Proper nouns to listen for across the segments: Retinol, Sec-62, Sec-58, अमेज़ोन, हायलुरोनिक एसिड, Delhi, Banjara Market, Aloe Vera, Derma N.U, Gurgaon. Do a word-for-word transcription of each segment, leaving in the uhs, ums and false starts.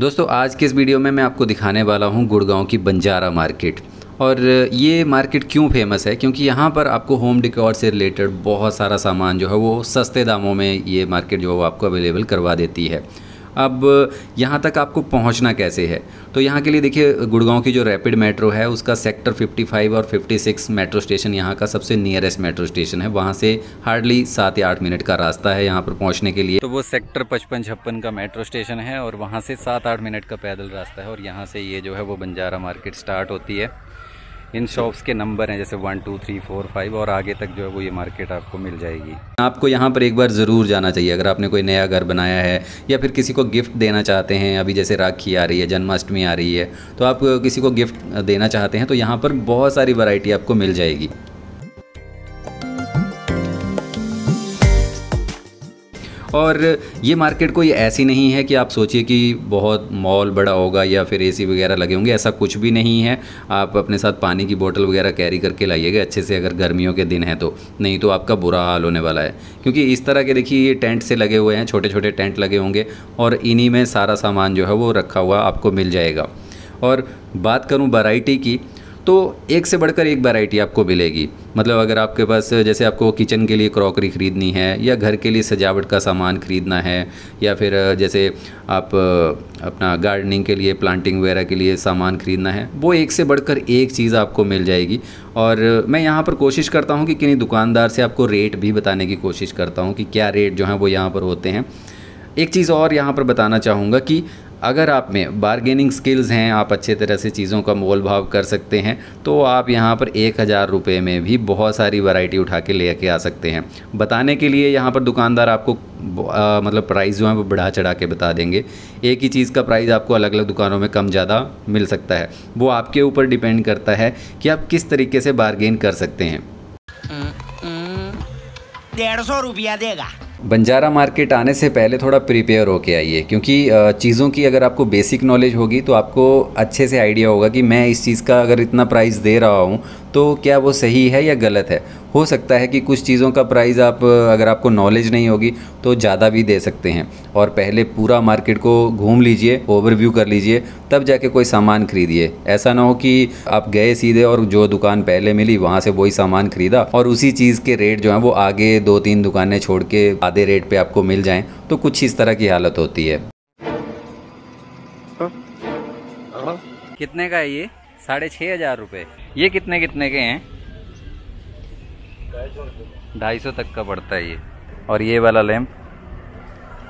दोस्तों आज के इस वीडियो में मैं आपको दिखाने वाला हूं गुड़गांव की बंजारा मार्केट। और ये मार्केट क्यों फेमस है, क्योंकि यहाँ पर आपको होम डेकोर से रिलेटेड बहुत सारा सामान जो है वो सस्ते दामों में ये मार्केट जो है वो आपको अवेलेबल करवा देती है। अब यहाँ तक आपको पहुँचना कैसे है, तो यहाँ के लिए देखिए गुड़गांव की जो रैपिड मेट्रो है उसका सेक्टर पचपन और छप्पन मेट्रो स्टेशन यहाँ का सबसे नियरेस्ट मेट्रो स्टेशन है। वहाँ से हार्डली सात या आठ मिनट का रास्ता है यहाँ पर पहुँचने के लिए। तो वो सेक्टर पचपन छप्पन का मेट्रो स्टेशन है और वहाँ से सात आठ मिनट का पैदल रास्ता है। और यहाँ से ये जो है वो बंजारा मार्केट स्टार्ट होती है। इन शॉप्स के नंबर हैं जैसे one two three four five और आगे तक जो है वो ये मार्केट आपको मिल जाएगी। आपको यहाँ पर एक बार ज़रूर जाना चाहिए अगर आपने कोई नया घर बनाया है या फिर किसी को गिफ्ट देना चाहते हैं। अभी जैसे राखी आ रही है, जन्माष्टमी आ रही है, तो आप किसी को गिफ्ट देना चाहते हैं तो यहाँ पर बहुत सारी वैरायटी आपको मिल जाएगी। और ये मार्केट कोई ऐसी नहीं है कि आप सोचिए कि बहुत मॉल बड़ा होगा या फिर एसी वगैरह लगे होंगे, ऐसा कुछ भी नहीं है। आप अपने साथ पानी की बोतल वगैरह कैरी करके लाइएगा अच्छे से, अगर गर्मियों के दिन हैं तो, नहीं तो आपका बुरा हाल होने वाला है। क्योंकि इस तरह के देखिए ये टेंट से लगे हुए हैं, छोटे छोटे टेंट लगे होंगे और इन्हीं में सारा सामान जो है वो रखा हुआ आपको मिल जाएगा। और बात करूँ वैरायटी की, तो एक से बढ़कर एक वैरायटी आपको मिलेगी। मतलब अगर आपके पास जैसे आपको किचन के लिए क्रॉकरी ख़रीदनी है या घर के लिए सजावट का सामान ख़रीदना है या फिर जैसे आप अपना गार्डनिंग के लिए, प्लांटिंग वगैरह के लिए सामान ख़रीदना है, वो एक से बढ़कर एक चीज़ आपको मिल जाएगी। और मैं यहाँ पर कोशिश करता हूँ कि किसी दुकानदार से आपको रेट भी बताने की कोशिश करता हूँ कि क्या रेट जो हैं वो यहाँ पर होते हैं। एक चीज़ और यहाँ पर बताना चाहूँगा कि अगर आप में बार्गेनिंग स्किल्स हैं, आप अच्छे तरह से चीज़ों का मोल भाव कर सकते हैं, तो आप यहाँ पर एक हज़ार रुपये में भी बहुत सारी वैरायटी उठा के ले के आ सकते हैं। बताने के लिए यहाँ पर दुकानदार आपको आ, मतलब प्राइस जो है वो बढ़ा चढ़ा के बता देंगे। एक ही चीज़ का प्राइस आपको अलग अलग दुकानों में कम ज़्यादा मिल सकता है। वो आपके ऊपर डिपेंड करता है कि आप किस तरीके से बार्गेन कर सकते हैं। डेढ़ सौ रुपया देगा। बंजारा मार्केट आने से पहले थोड़ा प्रिपेयर होके आइए, क्योंकि चीज़ों की अगर आपको बेसिक नॉलेज होगी तो आपको अच्छे से आइडिया होगा कि मैं इस चीज़ का अगर इतना प्राइस दे रहा हूँ तो क्या वो सही है या गलत है। हो सकता है कि कुछ चीज़ों का प्राइस आप अगर आपको नॉलेज नहीं होगी तो ज़्यादा भी दे सकते हैं। और पहले पूरा मार्केट को घूम लीजिए, ओवरव्यू कर लीजिए, तब जाके कोई सामान खरीदिए। ऐसा ना हो कि आप गए सीधे और जो दुकान पहले मिली वहाँ से वही सामान खरीदा और उसी चीज़ के रेट जो हैं वो आगे दो तीन दुकानें छोड़ के आधे रेट पर आपको मिल जाएँ, तो कुछ इस तरह की हालत होती है। कितने का है ये? साढ़े छः हज़ार रुपये। ये कितने कितने के हैं? ढाई सौ तक का पड़ता है ये। और ये वाला लैंप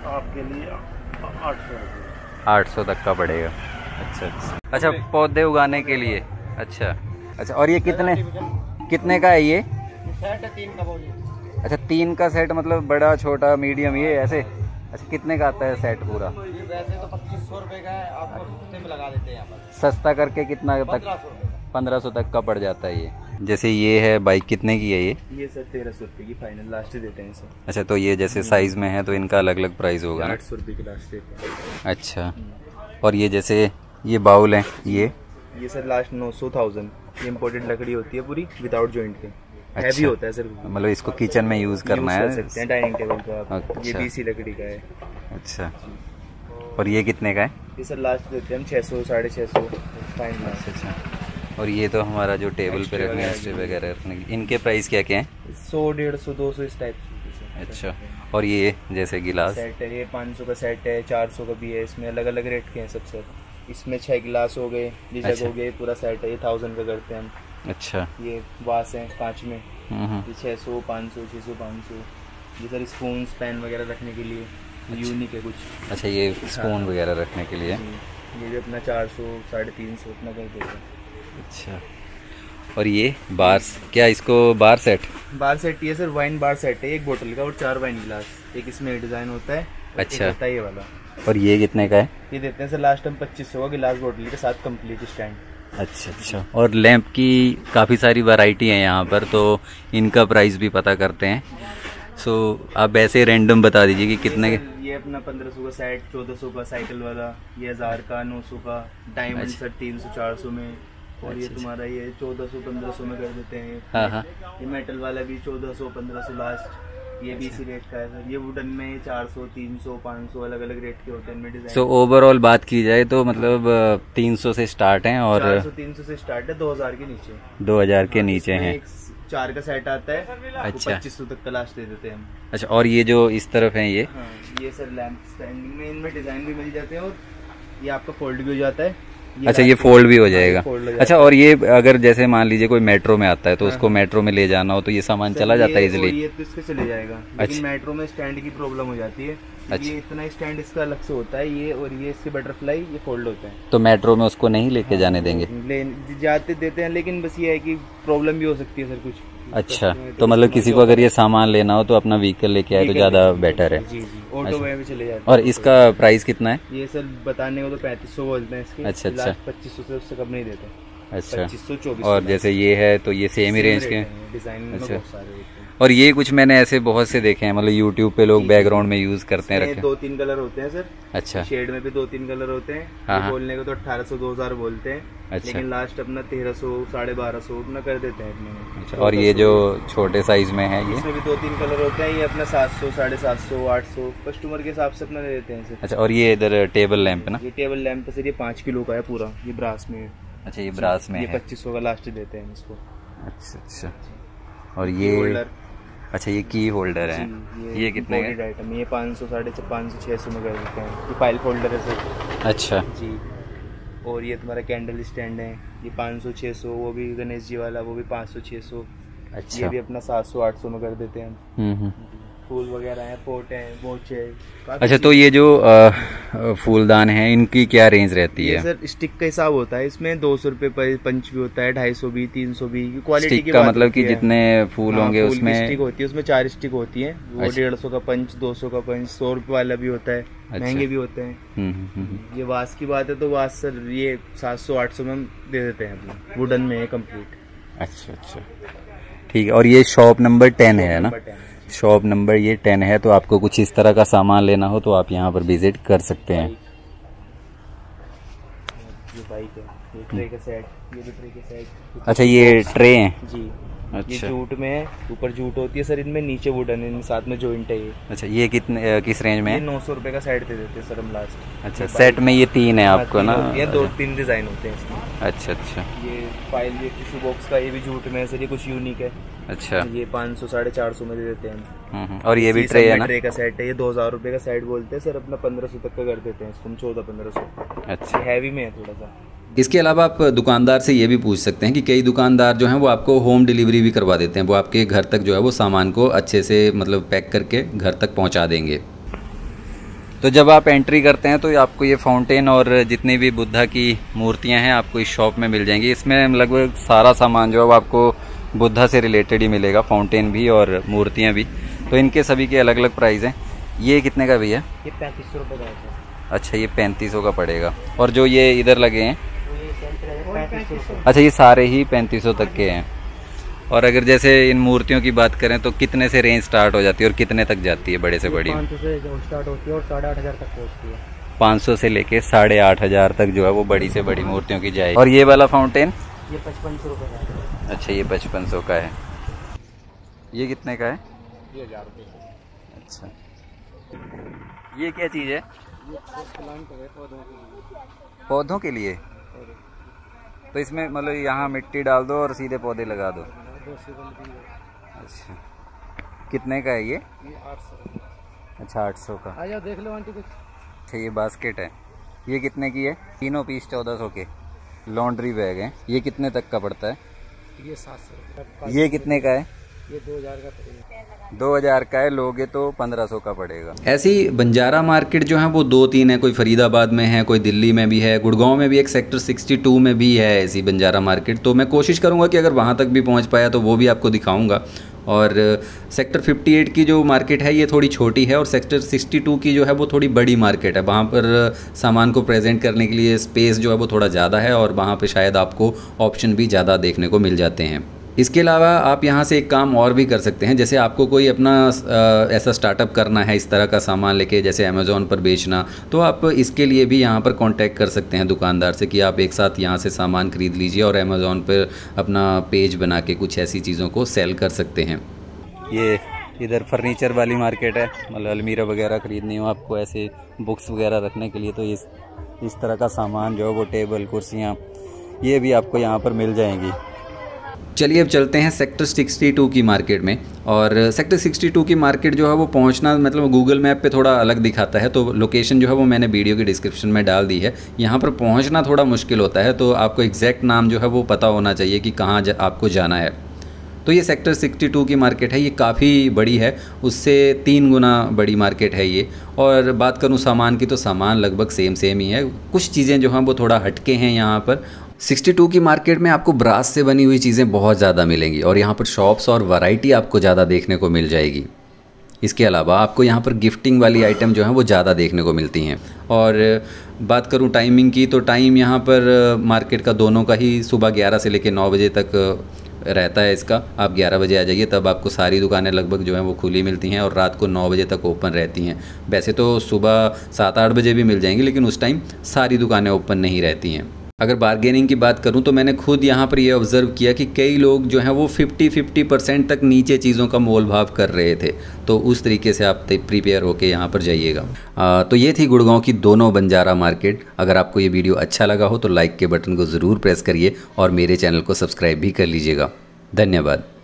आपके लिए आठ सौ तक का पड़ेगा। अच्छा अच्छा अच्छा पौधे उगाने के लिए। अच्छा अच्छा। और ये कितने कितने का है ये? सेट है तीन का। अच्छा, तीन का सेट, मतलब बड़ा छोटा मीडियम ये ऐसे। अच्छा, कितने का आता है सेट पूरा? ये वैसे तो पच्चीस सौ रुपये का है, आपको सस्ते में लगा देते हैं यहाँ पर। सस्ता करके कितना तक? पंद्रह सौ तक का पड़ जाता है ये। जैसे ये है बाइक, कितने की है ये? ये सर तेरह सौ रुपये की फाइनल लास्ट देते हैं सर। अच्छा, तो ये जैसे साइज़ में है तो इनका अलग अलग प्राइस होगा। आठ सौ रुपये की लास्ट रेट। अच्छा। और ये जैसे ये बाउल हैं, ये ये सर लास्ट नौ सौ थाउजेंड। ये इम्पोर्टेड लकड़ी होती है पूरी, विदाउट जॉइंट के। अच्छा। हैवी होता है सर, मतलब इसको किचन में यूज़ करना है, सकते हैं डाइनिंग टेबल का। ये बीसी लकड़ी का है। अच्छा। और ये कितने का है? ये सर लास्ट देते हैं हम छः सौ साढ़े छः सौ फाइन। अच्छा। और ये तो हमारा जो टेबल पे रखने हैं वगैरह रखने की, इनके प्राइस क्या क्या हैं? सौ डेढ़ सौ दो सौ इस टाइप। अच्छा। और ये जैसे गिलास सेट है, ये पाँच सौ का सेट है, चार सौ का भी है। इसमें अलग अलग रेट के हैं सब सर। इसमें छः गिलास हो गए, जग हो गए, पूरा सेट है। ये थाउजेंड का करते हैं हम। अच्छा। ये वास हैं कांच में, ये छः सौ पाँच सौ छः सौ पाँच सौ ये सर स्पून पैन वगैरह रखने के लिए। अच्छा। यूनिक है कुछ। अच्छा, ये स्पून वगैरह रखने के लिए ये भी अपना चार सौ साढ़े तीन सौ इतना कर देते हैं। अच्छा। और ये बार्स, क्या इसको बार सेट? बार सेट ये सर वाइन बार सेट है, एक बोतल का और चार वाइन गिलास। एक इसमें डिज़ाइन होता है। अच्छा। होता है ये वाला। और ये कितने का है? ये देते हैं सर लास्ट टाइम पच्चीस सौ का, गिलास बोतल के साथ कंप्लीट स्टैंड। अच्छा अच्छा। और लैंप की काफ़ी सारी वैरायटी है यहाँ पर, तो इनका प्राइस भी पता करते हैं। सो आप ऐसे रैंडम बता दीजिए कि कितने के? ये अपना पंद्रह सौ का सेट, चौदह सौ का साइकिल वाला, ये हज़ार का, नौ सौ का डायमंड सर, तीन सौ चार सौ में। और ये तुम्हारा ये चौदह सौ पंद्रह सौ में कर देते हैं। हाँ हाँ। ये मेटल वाला भी चौदह सौ पंद्रह सौ लास्ट। ये भी इसी रेट का है सर। ये वुडन में चार सौ, तीन सौ, पाँच सौ अलग अलग रेट के होते हैं इनमें डिजाइन। सो ओवरऑल बात की जाए तो मतलब तीन सौ से स्टार्ट हैं और चार सौ, तीन सौ से स्टार्ट है, दो हज़ार के नीचे दो हज़ार के नीचे हैं। चार का सेट आता है। अच्छा, पच्चीस सौ तक का लास्ट दे देते हैं हम। अच्छा, और ये जो इस तरफ हैं ये हाँ, ये सर लैंप स्टैंडिंग में इनमें डिजाइन भी मिल जाते हैं और ये आपका फोल्ड भी हो जाता है। अच्छा, ये फोल्ड भी हो जाएगा। अच्छा, और ये अगर जैसे मान लीजिए कोई मेट्रो में आता है तो उसको मेट्रो में ले जाना हो तो ये सामान चला जाता है इजिली? ये तो इसके चले जाएगा, लेकिन मेट्रो में स्टैंड की प्रॉब्लम हो जाती है। अच्छा, ये इतना ही स्टैंड इसका अलग से होता है ये, और ये इसके बटरफ्लाई ये फोल्ड होता है तो मेट्रो में उसको नहीं लेके जाने देंगे, जाते देते हैं, लेकिन बस ये है कि प्रॉब्लम भी हो सकती है सर कुछ। अच्छा, तो मतलब किसी को अगर ये सामान लेना हो तो अपना व्हीकल लेके आए तो ज्यादा बेटर है। जी जी, ऑटो में भी चले जाते हैं। और इसका प्राइस कितना है? ये सर बताने को तो पैंतीस सौ बोलते हैं इसके। अच्छा अच्छा, पच्चीस सौ से उससे कम नहीं देते। अच्छा, पच्चीस सौ चौबीस। और जैसे ये है तो ये सेम ही रेंज के डिजाइन। अच्छा, और ये कुछ मैंने ऐसे बहुत से देखे हैं, मतलब यूट्यूब पे लोग बैकग्राउंड में यूज करते हैं, रखे। दो तीन कलर होते हैं सर। अच्छा, शेड में भी दो तीन कलर होते हैं। हाँ, बोलने को तो अठारह सौ दो हजार बोलते हैं। अच्छा, लेकिन लास्ट अपना तेरह सौ साढ़े बारह सौ अपना कर देते हैं अपने। अच्छा, और ये जो छोटे साइज में है ये भी दो तीन कलर होते हैं, ये अपना सात सौ साढ़े सात सौ आठ सौ कस्टमर के हिसाब से अपना दे देते हैं। अच्छा, और ये इधर टेबल लैंप ना, ये टेबल लैंप सर ये पाँच किलो का है पूरा, ये ब्रास में। अच्छा, ये ब्रास में पच्चीस सौ का लास्ट देते हैं इसको। अच्छा अच्छा, और ये अच्छा ये की होल्डर है, ये, ये कितने का आइटम? ये पाँच सौ साढ़े पाँच सौ छः सौ में कर देते हैं। ये फाइल फोल्डर है सर। अच्छा जी, और ये तुम्हारा कैंडल स्टैंड है, ये पाँच सौ छः सौ, वो भी गणेश जी वाला, वो भी पाँच सौ छः सौ। अच्छा, ये भी अपना सात सौ आठ सौ में कर देते हैं। फूल वगैरह है, पोट है, बोच है। अच्छा, तो ये जो आ, फूलदान है इनकी क्या रेंज रहती है? सर स्टिक का हिसाब होता है इसमें, दो सौ रुपये पर पंच भी होता है, ढाई सौ भी, तीन सौ भी। क्वालिटी स्टिक का मतलब कि जितने फूल हाँ, होंगे फूल उसमें स्टिक होती है, उसमें चार स्टिक होती है। वो डेढ़ सौ का पंच, दो सौ का पंच, सौ रुपये वाला भी होता है, महंगे भी होते हैं। ये वास की बात है तो वास सर ये सात सौ आठ सौ में दे देते हैं अपने, वुडन में है कम्प्लीट। अच्छा अच्छा, ठीक है। और ये शॉप नंबर टेन है ना, शॉप नंबर ये टेन है, तो आपको कुछ इस तरह का सामान लेना हो तो आप यहाँ पर विजिट कर सकते हैं। ये बाइक है, ये ट्रे का सेट, ये भी ट्रे का सेट। अच्छा, ये ट्रे हैं जी। अच्छा, ये जूट में है, ऊपर जूट होती है सर इनमें, नीचे वुडन है, साथ में जॉइंट है ये। अच्छा, ये कितने किस रेंज में है? नौ सौ रुपये का सेट दे देते हैं सर हम लास्ट। अच्छा, सेट में ये तीन है आपको ना? ये दो तीन डिजाइन होते हैं इसमें। अच्छा अच्छा, ये फाइल ये टिश्यू बॉक्स का, ये भी जूट में है सर, ये कुछ यूनिक है। अच्छा, ये पाँच सौ साढ़े चार सौ में दे देते हैं। और ये भी ट्रे है ना, ट्रे का सेट है, ये दो हजार रुपये का सेट बोलते हैं सर, अपना पंद्रह सौ तक का कर देते हैं इसको, चौदह पंद्रह सौ। अच्छा, हैवी में है थोड़ा सा। इसके अलावा आप दुकानदार से ये भी पूछ सकते हैं कि कई दुकानदार जो हैं वो आपको होम डिलीवरी भी करवा देते हैं, वो आपके घर तक जो है वो सामान को अच्छे से मतलब पैक करके घर तक पहुंचा देंगे। तो जब आप एंट्री करते हैं तो आपको ये फाउंटेन और जितनी भी बुद्धा की मूर्तियां हैं आपको इस शॉप में मिल जाएंगी। इसमें लगभग सारा सामान जो है वो आपको बुद्धा से रिलेटेड ही मिलेगा, फाउंटेन भी और मूर्तियाँ भी। तो इनके सभी के अलग अलग प्राइस हैं। ये कितने का भैया? ये पैंतीस सौ रुपये का। अच्छा, ये पैंतीस सौ का पड़ेगा। और जो ये इधर लगे हैं पैंतीस सौ। अच्छा, ये सारे ही पैंतीस सौ तक के हैं। और अगर जैसे इन मूर्तियों की बात करें तो कितने से रेंज स्टार्ट हो जाती है और कितने तक जाती है? बड़े से बड़ी पाँच सौ से स्टार्ट होती है और साढ़े आठ हज़ार तक पहुंचती है। पाँच सौ से लेके साढ़े आठ हज़ार तक जो है वो बड़ी से बड़ी मूर्तियों की जाएगी। और ये वाला फाउंटेन ये पचपन सौ रुपये का है। अच्छा, ये पचपन सौ का है। ये कितने का है? ये हज़ार रुपये का। अच्छा, ये क्या चीज़ है? पौधों के लिए। तो इसमें मतलब यहाँ मिट्टी डाल दो और सीधे पौधे लगा दो। अच्छा, कितने का है ये? ये आठ सौ। अच्छा, आठ सौ का। आया देख लो आंटी कुछ। अच्छा, ये बास्केट है, ये कितने की है? तीनों पीस चौदह सौ के। लॉन्ड्री बैग है, ये कितने तक का पड़ता है? ये सात सौ। ये कितने का है? ये दो हजार का। दो हजार का है, लोगे तो पंद्रह सौ का पड़ेगा। ऐसी बंजारा मार्केट जो है वो दो तीन है, कोई फरीदाबाद में है, कोई दिल्ली में भी है, गुड़गांव में भी एक सेक्टर बासठ में भी है ऐसी बंजारा मार्केट। तो मैं कोशिश करूँगा कि अगर वहाँ तक भी पहुँच पाया तो वो भी आपको दिखाऊँगा। और सेक्टर अट्ठावन की जो मार्केट है ये थोड़ी छोटी है और सेक्टर बासठ की जो है वो थोड़ी बड़ी मार्केट है। वहाँ पर सामान को प्रेजेंट करने के लिए स्पेस जो है वो थोड़ा ज़्यादा है और वहाँ पर शायद आपको ऑप्शन भी ज़्यादा देखने को मिल जाते हैं। इसके अलावा आप यहाँ से एक काम और भी कर सकते हैं, जैसे आपको कोई अपना आ, ऐसा स्टार्टअप करना है इस तरह का सामान लेके जैसे अमेज़ोन पर बेचना, तो आप इसके लिए भी यहाँ पर कांटेक्ट कर सकते हैं दुकानदार से कि आप एक साथ यहाँ से सामान ख़रीद लीजिए और अमेज़ोन पर अपना पेज बना के कुछ ऐसी चीज़ों को सेल कर सकते हैं। ये इधर फर्नीचर वाली मार्केट है, मतलब अलमीरा वगैरह खरीदनी हो आपको, ऐसे बुक्स वगैरह रखने के लिए, तो इस इस तरह का सामान जो है वो टेबल कुर्सियाँ ये भी आपको यहाँ पर मिल जाएंगी। चलिए अब चलते हैं सेक्टर बासठ की मार्केट में। और सेक्टर बासठ की मार्केट जो है वो पहुंचना मतलब गूगल मैप पे थोड़ा अलग दिखाता है, तो लोकेशन जो है वो मैंने वीडियो के डिस्क्रिप्शन में डाल दी है। यहाँ पर पहुंचना थोड़ा मुश्किल होता है, तो आपको एग्जैक्ट नाम जो है वो पता होना चाहिए कि कहाँ जा, आपको जाना है। तो ये सेक्टर बासठ की मार्केट है, ये काफ़ी बड़ी है, उससे तीन गुना बड़ी मार्केट है ये। और बात करूँ सामान की तो सामान लगभग सेम सेम ही है, कुछ चीज़ें जो हैं वो थोड़ा हटके हैं यहाँ पर। बासठ की मार्केट में आपको ब्रास से बनी हुई चीज़ें बहुत ज़्यादा मिलेंगी और यहाँ पर शॉप्स और वैरायटी आपको ज़्यादा देखने को मिल जाएगी। इसके अलावा आपको यहाँ पर गिफ्टिंग वाली आइटम जो हैं वो ज़्यादा देखने को मिलती हैं। और बात करूँ टाइमिंग की तो टाइम यहाँ पर मार्केट का दोनों का ही सुबह ग्यारह से लेकर नौ बजे तक रहता है इसका। आप ग्यारह बजे आ जाइए, तब आपको सारी दुकानें लगभग जो हैं वो खुली मिलती हैं और रात को नौ बजे तक ओपन रहती हैं। वैसे तो सुबह सात आठ बजे भी मिल जाएंगी, लेकिन उस टाइम सारी दुकानें ओपन नहीं रहती हैं। अगर बार्गेनिंग की बात करूं तो मैंने खुद यहां पर यह ऑब्ज़र्व किया कि कई लोग जो हैं वो पचास पचास परसेंट तक नीचे चीज़ों का मोल भाव कर रहे थे, तो उस तरीके से आप प्रिपेयर होके यहां पर जाइएगा। तो ये थी गुड़गांव की दोनों बंजारा मार्केट। अगर आपको ये वीडियो अच्छा लगा हो तो लाइक के बटन को ज़रूर प्रेस करिए और मेरे चैनल को सब्सक्राइब भी कर लीजिएगा। धन्यवाद।